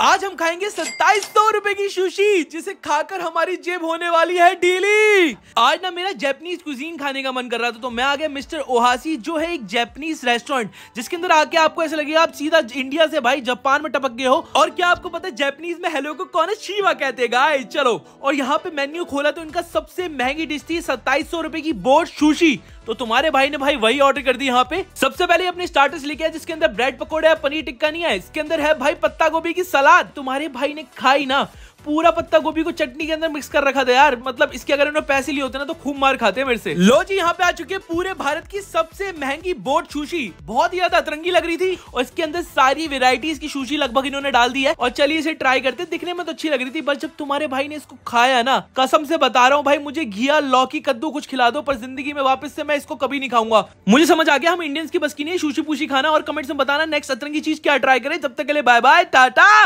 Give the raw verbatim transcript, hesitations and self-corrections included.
आज हम खाएंगे सत्ताईस सौ रुपए की सुशी, जिसे खाकर हमारी जेब होने वाली है डीली। आज ना मेरा जैपनीज कुजीन खाने का मन कर रहा था, तो मैं आ गया मिस्टर ओहाशी, जो है एक जैपनीज रेस्टोरेंट, जिसके अंदर आके आपको ऐसा लगेगा आप सीधा इंडिया से भाई जापान में टपक गए हो। और क्या आपको पता है जैपनीज में हेलो को कौन है? शीवा कहते हैं गाइस। चलो, और यहाँ पे मेन्यू खोला तो इनका सबसे महंगी डिश थी सत्ताईस सौ रुपए की बोट सुशी। तो तुम्हारे भाई ने भाई वही ऑर्डर कर दी। यहाँ पे सबसे पहले अपने स्टार्टर्स लेके आए, जिसके अंदर ब्रेड पकोड़े है, पनीर टिक्का नहीं है, इसके अंदर है भाई पत्ता गोभी की सलाद। तुम्हारे भाई ने खाई ना, पूरा पत्ता गोभी को चटनी के अंदर मिक्स कर रखा था यार। मतलब इसके अगर उन्होंने पैसे लिए होते ना तो खूब मार खाते हैं मेरे से। लो जी, यहाँ पे आ चुके पूरे भारत की सबसे महंगी बोट सुशी। बहुत ही ज्यादा अतरंगी लग रही थी और इसके अंदर सारी वेराइटीज की सुशी लगभग इन्होंने डाल दी है। और चलिए इसे ट्राई करते। दिखने में तो अच्छी लग रही थी, बस जब तुम्हारे भाई ने इसको खाया ना, कसम से बता रहा हूँ भाई, मुझे घिया लौकी कद्दू कुछ खिला दो पर जिंदगी में वापस से मैं इसको कभी नहीं खाऊंगा। मुझे समझ आ गया हम इंडियंस की बस की नहीं सुशी पूशी खाना। और कमेंट्स में बताना नेक्स्ट अतरंगी चीज क्या ट्राई करें। तब तक के लिए बाय बाय, टाटा।